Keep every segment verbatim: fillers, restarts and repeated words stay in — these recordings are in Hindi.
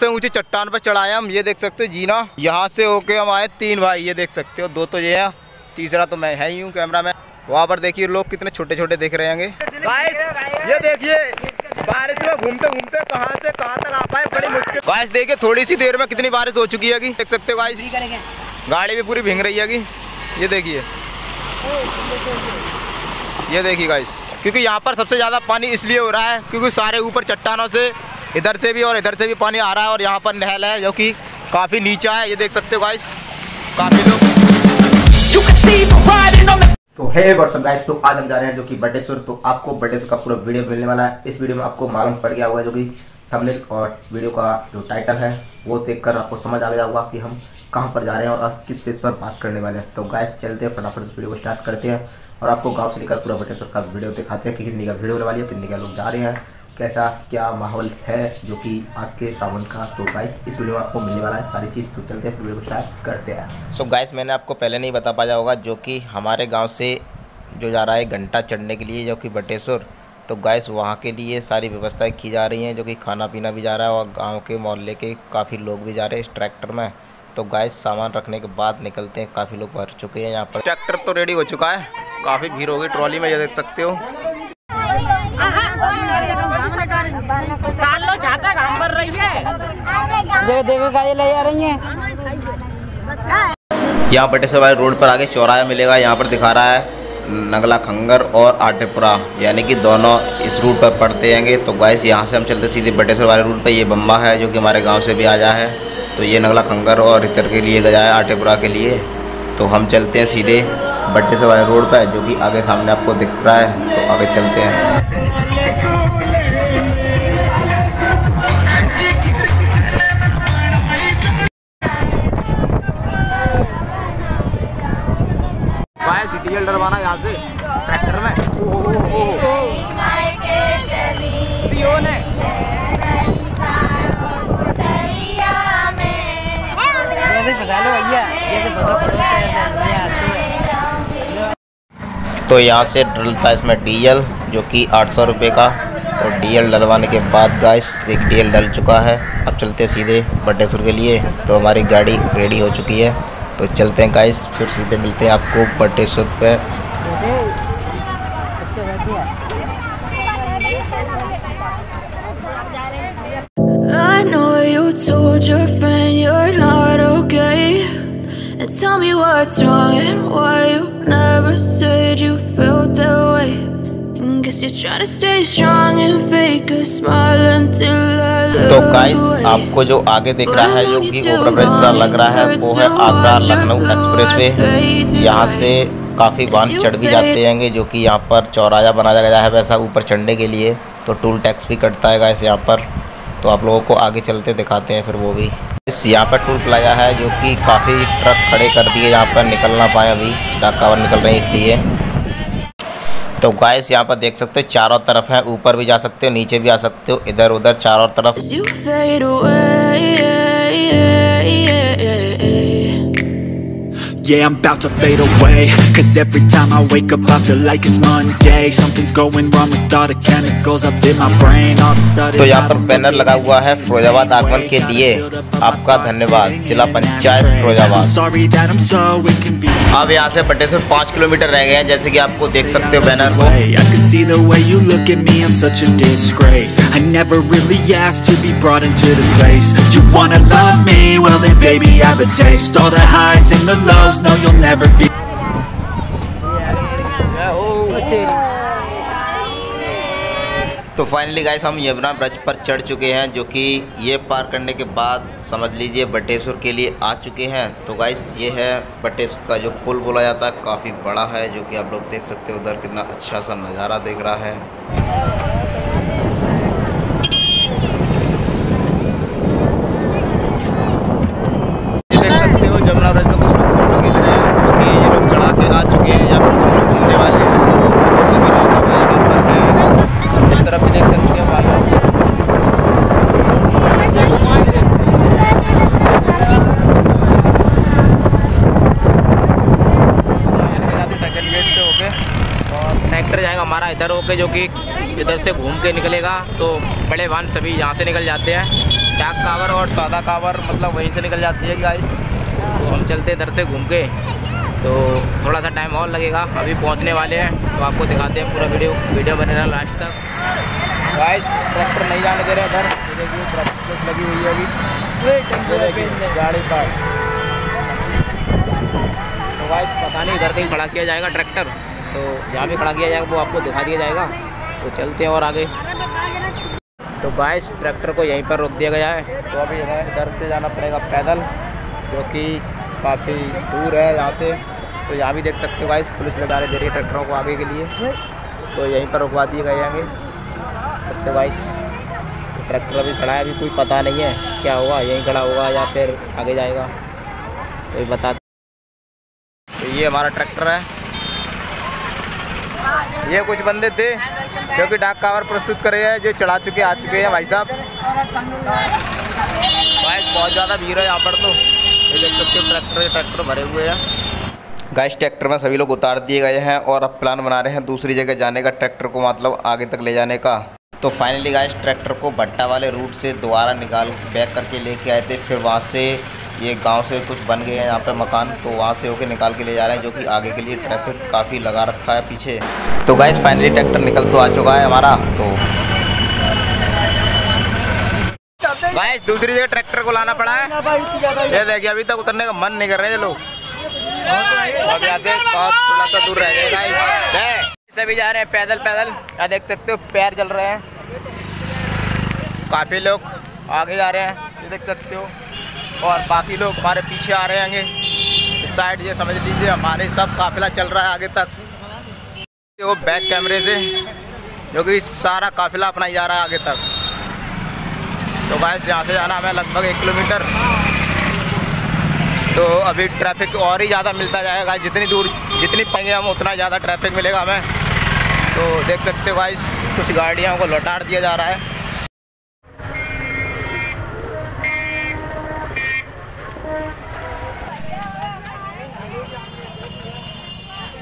सबसे ऊंची चट्टान पर चढ़ाया हम, ये देख सकते हो जीना। यहाँ से होके हम आए तीन भाई, ये देख सकते हो, दो तो ये हैं, तीसरा तो मैं है ही हूँ कैमरा मैन। वहाँ पर देखिए लोग कितने छोटे छोटे देख रहे होंगे। ये देखिए बारिश में घूमते घूमते कहाँ से कहाँ तक आ पाए, बड़ी मुश्किल। गाइस देखिए थोड़ी सी देर में कितनी बारिश हो चुकी है, देख सकते हो गाइस। गाड़ी भी पूरी भींग रही है, ये देखिए, ये देखिए गाइस। क्योंकि यहाँ पर सबसे ज़्यादा पानी इसलिए हो रहा है क्योंकि सारे ऊपर चट्टानों से इधर से भी और इधर से भी पानी आ रहा है, और यहाँ पर नहर है जो कि काफ़ी नीचा है, ये देख सकते हो गाइस। काफ़ी लोग तो है व्हाट्सअप गाइस, तो आज हम जा रहे हैं जो कि बटेश्वर। तो आपको बटेश्वर का पूरा वीडियो मिलने वाला है। इस वीडियो में आपको मालूम पड़ गया होगा जो कि थंबनेल और वीडियो का जो टाइटल है वो देखकर आपको समझ आ गया होगा कि हम कहाँ पर जा रहे हैं और आज किस पेज पर बात करने वाले हैं। तो गाइस चलते हैं फटाफट इस वीडियो को स्टार्ट करते हैं और आपको गाँव से लेकर पूरा बटेश्वर का वीडियो दिखाते हैं कि कितनी का वीडियो होने वाली है, कितने का लोग जा रहे हैं, कैसा क्या माहौल है जो कि आज के सावन का। तो गाइस इस वीडियो में आपको मिलने वाला है सारी चीज़। तो चलते हैं वीडियो को स्टार्ट करते हैं। सो so गाइस मैंने आपको पहले नहीं बता पाया होगा जो कि हमारे गांव से जो जा रहा है घंटा चढ़ने के लिए जो कि बटेश्वर, तो गाइस वहां के लिए सारी व्यवस्थाएँ की जा रही हैं, जो कि खाना पीना भी जा रहा है और गाँव के मोहल्ले के काफ़ी लोग भी जा रहे हैं इस ट्रैक्टर में। तो गाइस सामान रखने के बाद निकलते हैं, काफ़ी लोग भर चुके हैं यहाँ पर। ट्रैक्टर तो रेडी हो चुका है, काफ़ी भीड़ हो गई ट्रॉली में, ये देख सकते हो। यहाँ बटेश्वर वाले रोड पर आगे चौराहा मिलेगा, यहाँ पर दिखा रहा है नगला खंगर और आटेपुरा, यानी कि दोनों इस रूट पर पड़ते हैं। तो गाइस यहाँ से हम चलते सीधे बटेश्वर वाले रूट पर। ये बम्बा है जो कि हमारे गांव से भी आया है, तो ये नगला खंगर और इतर के लिए गया है आटेपुरा के लिए। तो हम चलते हैं सीधे बटेश्वर वाले रोड पर जो कि आगे सामने आपको दिख रहा है, तो आगे चलते हैं। डीजल डरवाना यहाँ से ट्रैक्टर में। ओह ओह ओह तो यहाँ से डलता है इसमें डीजल जो कि आठ सौ रुपये का, और डीजल डलवाने के बाद गाइस एक डीजल डल चुका है। अब चलते सीधे बटेश्वर के लिए। तो हमारी गाड़ी रेडी हो चुकी है, तो चलते हैं गाइस, फिर सीधे मिलते हैं आपको बटेश्वर पे। I know you told your friend you're not okay, and tell me what's wrong and why you never said you felt that way. And guess you're trying to stay strong and fake a smile until I. तो गाइस आपको जो आगे दिख रहा है जो कि ओवरब्रिज सा लग रहा है वो है आगरा लखनऊ एक्सप्रेस वे। यहाँ से काफ़ी वाहन चढ़ भी जाते हैं जो कि यहाँ पर चौराहा बनाया गया है वैसा ऊपर चढ़ने के लिए, तो टोल टैक्स भी कटता है गाइस यहाँ पर। तो आप लोगों को आगे चलते दिखाते हैं फिर वो भी। इस यहाँ पर टोल प्लाजा है जो कि काफ़ी ट्रक खड़े कर दिए यहाँ पर, निकल ना पाए, अभी डाक कावड़ निकल रहे हैं इसलिए। तो गाइस यहाँ पर देख सकते हो चारों तरफ है, ऊपर भी जा सकते हो, नीचे भी आ सकते हो, इधर उधर चारों तरफ। Yeah, I'm about to fade away, cause every time I wake up I feel like it's Monday, something's going wrong with all the chemicals up in my brain, all of a sudden. तो यहाँ पर बैनर लगा हुआ है फिरोजाबाद आगमन के लिए आपका धन्यवाद, जिला पंचायत फिरोजाबाद। अब यहाँ से बटेश्वर पाँच किलोमीटर रह गए हैं, जैसे कि आपको देख सकते हो बैनर को। I can see the way you look at me, I'm such a disgrace, I never really asked to be brought into this place, you wanna love me, well then baby I have a taste, all the highs and the lows. No, you'll never be. तो फाइनली गाइस हम यमुना ब्रिज पर चढ़ चुके हैं, जो कि ये पार करने के बाद समझ लीजिए बटेश्वर के लिए आ चुके हैं। तो गाइस ये है बटेश्वर का जो पुल बोला जाता है, काफ़ी बड़ा है जो कि आप लोग देख सकते हो, उधर कितना अच्छा सा नज़ारा दिख रहा है। हमारा इधर होके जो कि इधर से घूम के निकलेगा, तो बड़े वाहन सभी यहाँ से निकल जाते हैं। डाक कावर और सादा कावर मतलब वहीं से निकल जाती है गाइस। तो हम चलते इधर से घूम के, तो थोड़ा सा टाइम और लगेगा, अभी पहुंचने वाले हैं, तो आपको दिखाते हैं पूरा वीडियो वीडियो बनेगा लास्ट तक गाइस। ट्रैक्टर नहीं जाने दे रहे उधर, देखिए ट्रैक्टर लगी हुई है अभी गाड़ी पर। तो गाइस पता नहीं इधर कहीं खड़ा किया जाएगा ट्रैक्टर, तो जहाँ भी खड़ा किया जाएगा वो आपको दिखा दिया जाएगा। तो चलते हैं और आगे। तो गाइस ट्रैक्टर को यहीं पर रोक दिया गया है, तो अभी हमें इधर से जाना पड़ेगा पैदल, क्योंकि काफ़ी दूर है यहाँ से। तो यहाँ भी देख सकते हो गाइस पुलिस लगाने दे रही है ट्रैक्टरों को आगे के लिए, तो यहीं पर रुकवा दिए गए आगे सकते गाइस। तो ट्रैक्टर अभी खड़ा है, अभी कोई पता नहीं है क्या होगा, यहीं खड़ा होगा या फिर आगे जाएगा, तो ये बता। तो ये हमारा ट्रैक्टर है, ये कुछ बंदे थे क्योंकि डाक कावर प्रस्तुत कर रहे हैं, जो चढ़ा चुके आ चुके हैं भाई साहब। भाई बहुत ज़्यादा भीड़ है यहाँ पर, तो ये देख सकते हो ट्रैक्टर ट्रैक्टर भरे हुए हैं गाइस। ट्रैक्टर में सभी लोग उतार दिए गए हैं और अब प्लान बना रहे हैं दूसरी जगह जाने का, ट्रैक्टर को मतलब आगे तक ले जाने का। तो फाइनली गाइस ट्रैक्टर को भट्टा वाले रूट से दोबारा निकाल बैक करके लेके आए थे, फिर वहाँ से ये गाँव से कुछ बन गए हैं यहाँ पे मकान, तो वहाँ से होके निकाल के ले जा रहे हैं, जो कि आगे के लिए ट्रैफिक काफ़ी लगा रखा है पीछे। तो गाइस फाइनली ट्रैक्टर निकल तो आ चुका है हमारा। तो गाइस दूसरी जगह ट्रैक्टर को लाना पड़ा है, ये देखिए अभी तक उतरने का मन नहीं कर रहे हैं लोग, अब यहाँ से बहुत थोड़ा सा दूर रह गए गाइस। सभी जा रहे हैं पैदल पैदल, यहाँ देख सकते हो पैर जल रहे हैं, काफ़ी लोग आगे जा रहे हैं ये देख सकते हो, और बाकी लोग हमारे पीछे आ रहे होंगे इस साइड, ये समझ लीजिए हमारे सब काफिला चल रहा है आगे तक। वो बैक कैमरे से जो कि सारा काफिला अपना ही जा रहा है आगे तक। तो गाइस यहाँ से जाना हमें लगभग एक किलोमीटर, तो अभी ट्रैफिक और ही ज़्यादा मिलता जाएगा गाइस, जितनी दूर जितनी पाएंगे हम उतना ज़्यादा ट्रैफिक मिलेगा हमें। तो देख सकते हो गाइस कुछ गाड़ियों को लौटा दिया जा रहा है।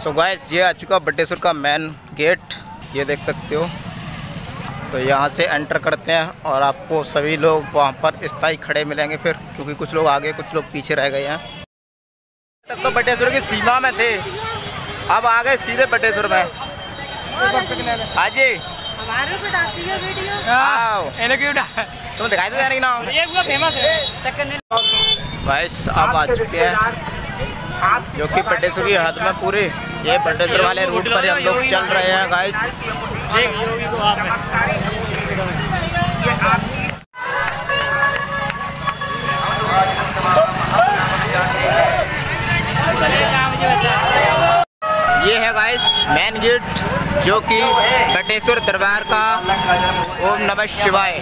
सो so गाइस ये आ चुका बटेश्वर का मेन गेट, ये देख सकते हो। तो यहाँ से एंटर करते हैं और आपको सभी लोग वहाँ पर स्थाई खड़े मिलेंगे फिर, क्योंकि कुछ लोग आगे कुछ लोग पीछे रह गए हैं। तब तो बटेश्वर की सीमा में थे, अब आ गए सीधे बटेश्वर में। हाँ जी तुम दिखाई तो जाने ना गाइस, अब आ चुके हैं जो कि बटेश्वर के हाथ में पूरे, ये बटेश्वर वाले रूट पर हम लोग चल रहे हैं गाइस। ये है गाइस मेन गेट जो कि बटेश्वर दरबार का। ओम नमः शिवाय।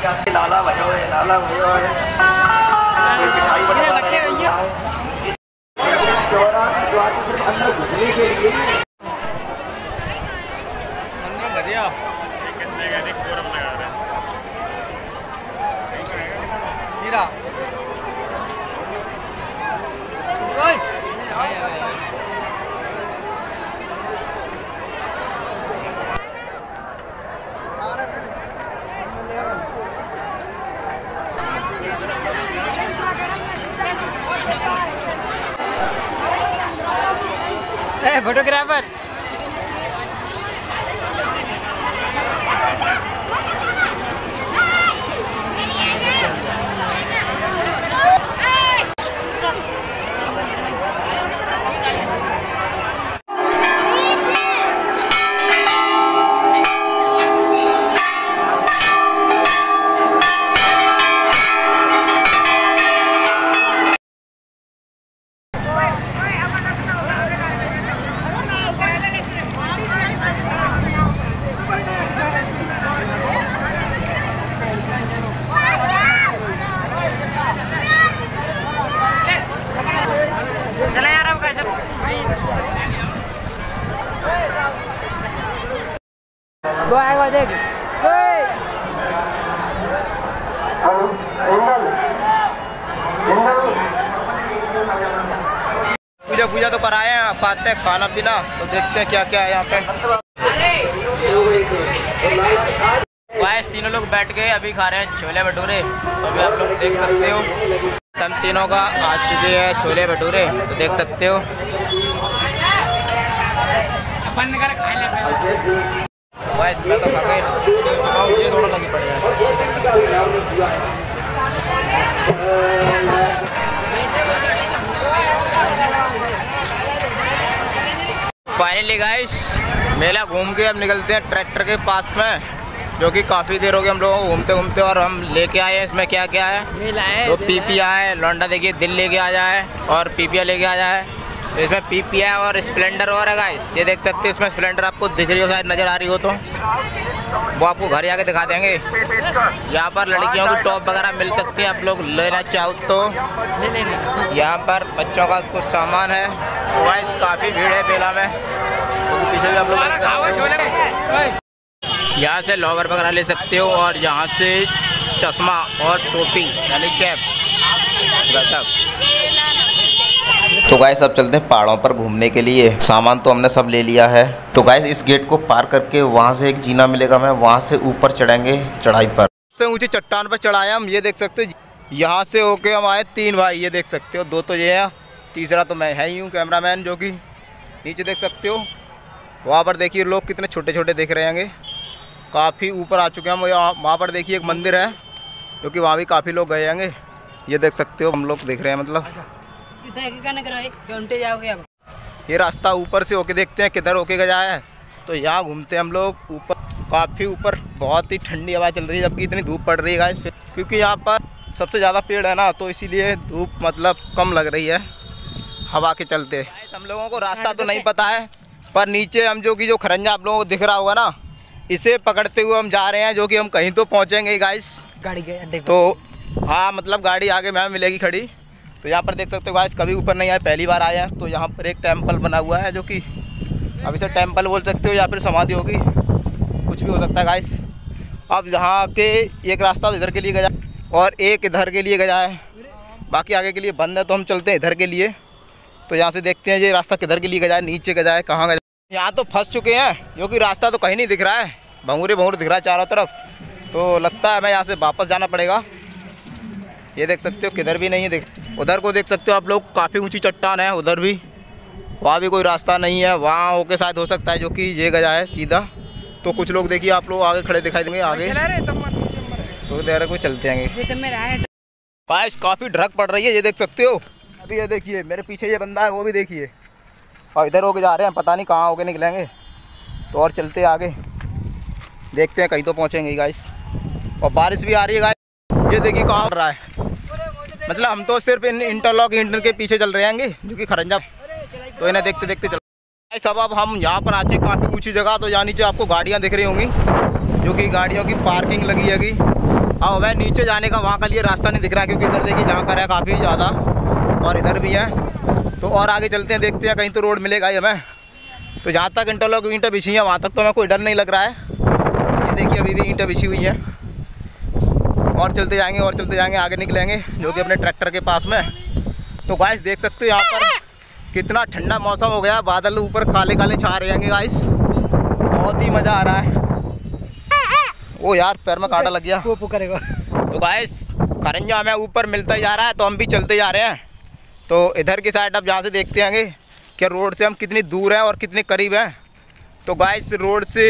फोटोग्राफर पूजा पूजा तो कराए हैं, खाते हैं खाना पीना, तो देखते हैं क्या क्या है यहाँ पे। गैस तीनों लोग बैठ गए, अभी खा रहे हैं छोले भटूरे। तो अभी आप लोग देख सकते हो हम तीनों का आ चुके हैं छोले भटूरे, तो देख सकते हो। गैस मैं तो खा गए, मुझे थोड़ा लग पड़ गया। फाइनली गाइस मेला घूम के हम निकलते हैं ट्रैक्टर के पास में, जो कि काफ़ी देर हो गई हम लोगों को घूमते घूमते, और हम लेके आए हैं इसमें क्या क्या है। तो पीपिया है, लौंडा देखिए दिल लेके आया है और पीपिया लेके आया है। तो इसमें पीपिया और स्प्लेंडर और है गाइस, ये देख सकते हैं। इसमें स्प्लेंडर आपको दिख रही हो, शायद नज़र आ रही हो, तो वो आपको घर जाके दिखा देंगे। यहाँ पर लड़कियों की टॉप वगैरह मिल सकती है, आप लोग लेना चाहो तो। यहाँ पर बच्चों का कुछ सामान है। गाइस काफ़ी भीड़ है मेला में, तो पीछे भी आप लोग देख सकते हो। यहाँ से लॉवर वगैरह ले सकते हो, और यहाँ से चश्मा और टोपी यानी कैप सब। तो गाइस अब चलते हैं पहाड़ों पर घूमने के लिए। सामान तो हमने सब ले लिया है। तो गाइस इस गेट को पार करके वहाँ से एक जीना मिलेगा, मैं वहाँ से ऊपर चढ़ेंगे। चढ़ाई पर सबसे ऊँची चट्टान पर चढ़ाया हम, ये देख सकते हो। यहाँ से होके हम आए तीन भाई, ये देख सकते हो। दो तो ये है, तीसरा तो मैं है ही हूँ कैमरामैन, जो कि नीचे देख सकते हो। वहाँ पर देखिए लोग कितने छोटे छोटे देख रहे होंगे। काफ़ी ऊपर आ चुके हैं हम। वहाँ पर देखिए एक मंदिर है, जो कि वहाँ भी काफ़ी लोग गए होंगे। ये देख सकते हो हम लोग देख रहे हैं, मतलब ये रास्ता ऊपर से होके देखते हैं किधर होके गया है। तो यहाँ घूमते हैं हम लोग ऊपर, काफ़ी ऊपर। बहुत ही ठंडी हवा चल रही है, जबकि इतनी धूप पड़ रही है, क्योंकि यहाँ पर सबसे ज़्यादा पेड़ है ना, तो इसीलिए धूप मतलब कम लग रही है हवा के चलते। हम लोगों को रास्ता तो नहीं पता है, पर नीचे हम जो कि जो खरंजा आप लोगों को दिख रहा होगा ना, इसे पकड़ते हुए हम जा रहे हैं, जो कि हम कहीं तो पहुंचेंगे गाइस। गाड़ी के अड्डे तो हाँ, मतलब गाड़ी आगे में मिलेगी खड़ी। तो यहाँ पर देख सकते हो गाइस, कभी ऊपर नहीं आया, पहली बार आया। तो यहाँ पर एक टेम्पल बना हुआ है, जो कि अब इसे टेम्पल बोल सकते हो या फिर समाधि होगी, कुछ भी हो सकता है गाइस। अब यहाँ के एक रास्ता इधर के लिए गया और एक इधर के लिए गया है, बाकी आगे के लिए बंद है। तो हम चलते हैं इधर के लिए। तो यहाँ से देखते हैं ये रास्ता किधर के लिए गया है, नीचे गया है, कहाँ गया। यहाँ तो फंस चुके हैं, क्योंकि रास्ता तो कहीं नहीं दिख रहा है, भंगूरे भंगूरे दिख रहा है चारों तरफ। तो लगता है मैं यहाँ से वापस जाना पड़ेगा। ये देख सकते हो किधर भी नहीं है, देख उधर को देख सकते हो आप लोग। काफ़ी ऊँची चट्टान है उधर भी, वहाँ भी कोई रास्ता नहीं है। वहाँ होके शायद हो सकता है, जो कि ये गया है सीधा। तो कुछ लोग देखिए आप लोग आगे खड़े दिखाई देंगे आगे, तो देर को चलते हैं। गाइस काफ़ी ढड़क पड़ रही है, ये देख सकते हो। अभी ये देखिए मेरे पीछे ये बंदा है, वो भी देखिए, और इधर होके जा रहे हैं, पता नहीं कहाँ होके निकलेंगे। तो और चलते आगे, देखते हैं कहीं तो पहुँचेंगे गाइस। और बारिश भी आ रही है गाइस, ये देखिए कहाँ हो रहा है। मतलब हम तो सिर्फ इन इंटरलॉक हिंडन के पीछे चल रहे होंगे, जो कि खरंजा। तो इन्हें देखते देखते चल गाइस। अब अब हम यहाँ पर आ चुके काफ़ी ऊँची जगह। तो यहाँ नीचे आपको गाड़ियाँ दिख रही होंगी, जो कि गाड़ियों की पार्किंग लगी हैगी। और वह नीचे जाने का वहाँ का लिए रास्ता नहीं दिख रहा, क्योंकि इधर देखिए जहाँ का है काफ़ी ज़्यादा, और इधर भी है। तो और आगे चलते हैं, देखते हैं कहीं तो रोड मिलेगा ही हमें। तो जहाँ तक इंटरलॉक ईंटें बिछी हैं, वहाँ तक तो हमें कोई डर नहीं लग रहा है। ये देखिए अभी भी ईंटें बिछी हुई हैं। और चलते जाएंगे और चलते जाएंगे आगे निकलेंगे, जो कि अपने ट्रैक्टर के पास में। तो गाइस देख सकते हो यहाँ पर कितना ठंडा मौसम हो गया, बादल ऊपर काले काले छा रहे होंगे गाइस। बहुत ही मज़ा आ रहा है। ओ यार पैर में कांटा लग गया। तो गाइस खरंजा हमें ऊपर मिलता ही जा रहा है, तो हम भी चलते जा रहे हैं। तो इधर की साइड अब जहाँ से देखते हैंगे कि रोड से हम कितनी दूर हैं और कितने करीब हैं। तो गाइस रोड से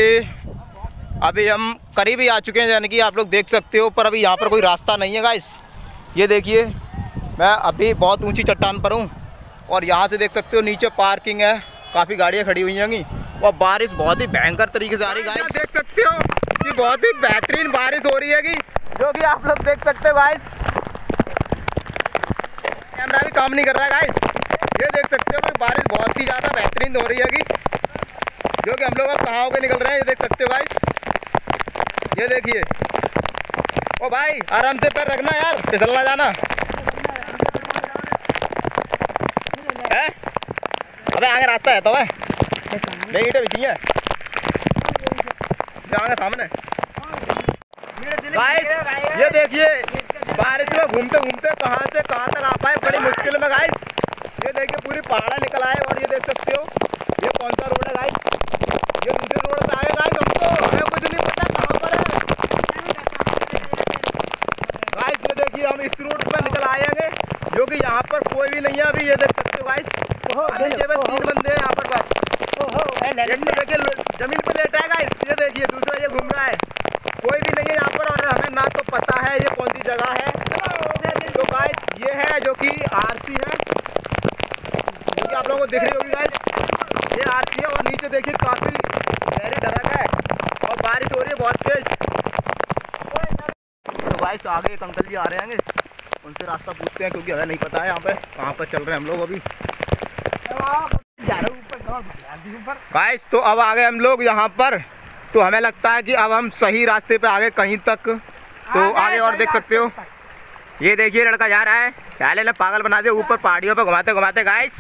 अभी हम करीब ही आ चुके हैं, यानी कि आप लोग देख सकते हो। पर अभी यहाँ पर कोई रास्ता नहीं है गाइस। ये देखिए मैं अभी बहुत ऊँची चट्टान पर हूँ, और यहाँ से देख सकते हो नीचे पार्किंग है, काफ़ी गाड़ियाँ खड़ी हुई होंगी। और बारिश बहुत ही भयंकर तरीके से आ रही है गाइस, देख सकते हो। ये बहुत ही बेहतरीन बारिश हो रही है कि, जो कि आप लोग देख सकते हो गाइस। कैमरा भी काम नहीं कर रहा है गाइस, ये देख सकते हो कि बारिश बहुत ही ज़्यादा बेहतरीन हो रही है कि, जो कि हम लोग अब कहाँ होकर निकल रहे हैं, ये देख सकते हो गाइस। ये देखिए, ओ भाई आराम से पैर रखना यार, फिसलना जाना है। अबे आगे रास्ता है तो भाई नहीं, ईंटे बिछी है सामने। गाइस ये देखिए बारिश में घूमते घूमते कहाँ से कहाँ तक आ पाए, बड़ी मुश्किल में गाइस। ये देखिए पूरी पहाड़ा निकल आए, और ये देख सकते हो ये कौन सा रोड है गाइस। ये दूसरे रोड से आए गाइस, हमको हमें कुछ नहीं पता कहाँ पर है। क्योंकि यहाँ पर कोई भी नहीं है अभी। ये देख सकते हो गाइस, केवल तीन बंदे यहाँ पर बस जमीन पे लेटा है गाइस। ये देखिए दूसरा ये घूम रहा है, कोई भी नहीं है यहाँ पर। और हमें ना तो पता है ये कौन सी जगह है। तो गाइस ये है जो कि आरसी है, क्योंकि आप लोगों को दिख रही होगी गाइस, ये आरसी है। और नीचे देखिए काफी गहरी दरक है और बारिश हो रही है बहुत तेज। तो गाइस आगे एक अंकल जी आ रहे हैं, उनसे रास्ता पूछते हैं क्योंकि हमें नहीं पता है यहाँ पे कहाँ पर चल रहे हैं हम लोग अभी। गाइस तो अब आ गए हम लोग यहाँ पर, तो हमें लगता है कि अब हम सही रास्ते पे आ गए कहीं तक। तो आगे और देख सकते हो, ये देखिए लड़का जा रहा है, चाले ना पागल बना दे ऊपर पहाड़ियों पे घुमाते घुमाते। गाइस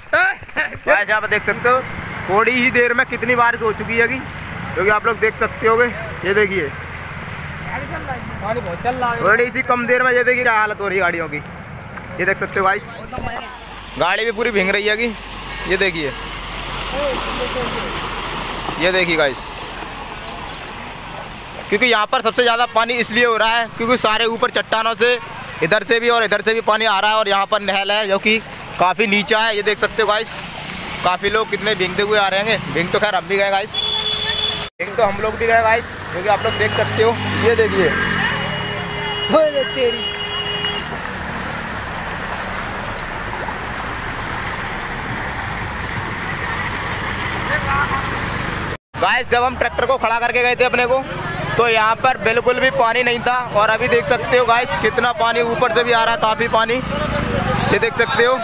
गाइस यहाँ पर देख सकते हो थोड़ी ही देर में कितनी बारिश हो चुकी है क्योंकि आप लोग देख सकते हो। ये देखिए थोड़ी सी कम देर में ये देखिए क्या हालत हो रही है गाड़ियों की। ये देख सकते हो गाइस, गाड़ी भी पूरी भींग रही है। ये देखिए ये देखिए गाइस, क्योंकि यहाँ पर सबसे ज़्यादा पानी इसलिए हो रहा है क्योंकि सारे ऊपर चट्टानों से इधर से भी और इधर से भी पानी आ रहा है। और यहाँ पर नहर है जो कि काफ़ी नीचा है। ये देख सकते हो गाइस, काफ़ी लोग कितने भींगते हुए आ रहे हैं। भींग तो खैर हम भी गए गाइस, एक तो हम लोग भी गए गाइस, क्योंकि आप लोग देख सकते हो। ये देखिए तेरी गाइस, जब हम ट्रैक्टर को खड़ा करके गए थे अपने को, तो यहाँ पर बिल्कुल भी पानी नहीं था। और अभी देख सकते हो गाइस कितना पानी ऊपर से भी आ रहा है, काफ़ी पानी। ये देख सकते हो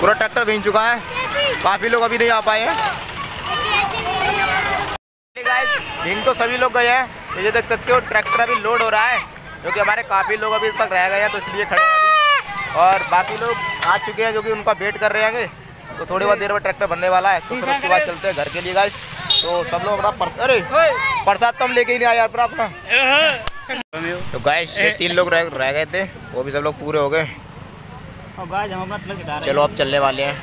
पूरा ट्रैक्टर भीग चुका है, काफ़ी लोग अभी नहीं आ पाए हैं। गाइस भींग तो सभी लोग गए हैं। तो ये देख सकते हो ट्रैक्टर अभी लोड हो रहा है, क्योंकि हमारे काफ़ी लोग अभी इस पर रह गए हैं तो इसलिए खड़े हैं अभी। और बाकी लोग आ चुके हैं जो कि उनका वेट कर रहे हैं, तो थोड़ी बहुत देर में ट्रैक्टर बनने वाला है। तो फिर उसके बाद चलते हैं घर के लिए गाइस। तो सब लोग अपना पर... अरे प्रसाद तो हम लेके ही नहीं आए यार अपना। तो गाइस ये तीन लोग रह गए थे, वो भी सब लोग पूरे हो गए। चलो अब चलने वाले हैं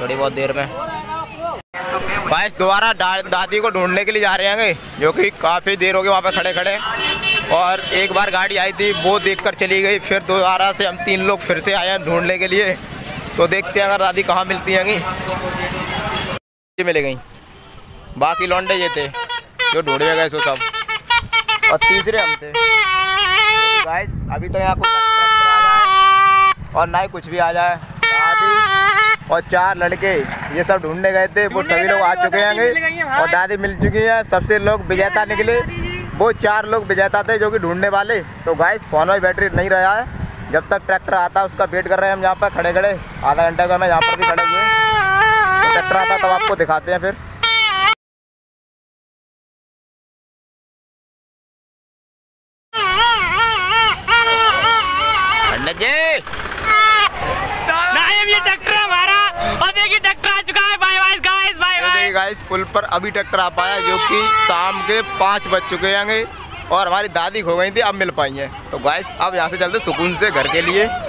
थोड़ी बहुत देर में। गाइस दोबारा दादी को ढूंढने के लिए जा रहे हैं, जो कि काफ़ी देर हो गई वहाँ पर खड़े खड़े। और एक बार गाड़ी आई थी वो देखकर चली गई, फिर दोबारा से हम तीन लोग फिर से आए हैं ढूंढने के लिए। तो देखते हैं अगर दादी कहाँ मिलती हैं। मिले गई बाकी लौंडे ये थे जो ढूंढे गए सो सब, और तीसरे हम थे। गाइस अभी तो यहाँ कुछ और ना ही कुछ भी आ जाए। और चार लड़के ये सब ढूंढने गए थे, वो सभी लोग आ चुके हैं और दादी मिल चुकी है। सबसे लोग विजेता निकले, वो चार लोग विजेता थे जो कि ढूंढने वाले। तो गाइस फोन में बैटरी नहीं रहा है, जब तक ट्रैक्टर आता है उसका वेट कर रहे हैं हम यहाँ पर खड़े खड़े। आधा घंटा का हमें यहाँ पर भी खड़े हुए, तो ट्रैक्टर आता तब आपको दिखाते हैं फिर। गाइस पुल पर अभी ट्रैक्टर आ पाया, जो कि शाम के पाँच बज चुके हैं और हमारी दादी खो गई थी, अब मिल पाई हैं। तो गाइस अब यहाँ से चलते सुकून से घर के लिए।